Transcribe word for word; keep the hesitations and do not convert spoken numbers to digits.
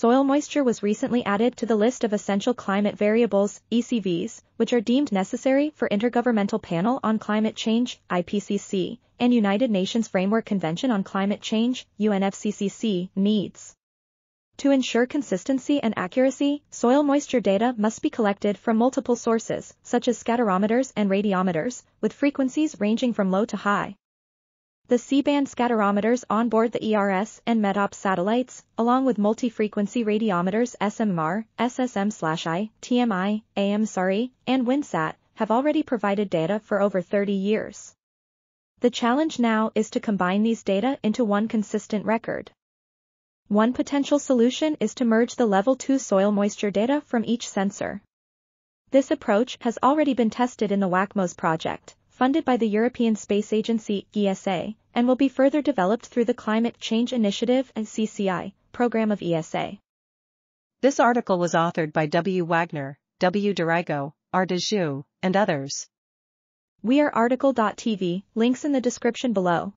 Soil moisture was recently added to the list of essential climate variables, E C Vs, which are deemed necessary for Intergovernmental Panel on Climate Change, I P C C, and United Nations Framework Convention on Climate Change, U N F C C C, needs. To ensure consistency and accuracy, soil moisture data must be collected from multiple sources, such as scatterometers and radiometers, with frequencies ranging from low to high. The C-band scatterometers onboard the E R S and MetOp satellites, along with multi-frequency radiometers S M M R, S S M slash I, T M I, A M S R E, and WinSat, have already provided data for over thirty years. The challenge now is to combine these data into one consistent record. One potential solution is to merge the Level two soil moisture data from each sensor. This approach has already been tested in the WACMOS project, funded by the European Space Agency, E S A, and will be further developed through the Climate Change Initiative and C C I program of E S A. This article was authored by W. Wagner, W. Dorigo, R. Dejou, and others. We are article dot T V, links in the description below.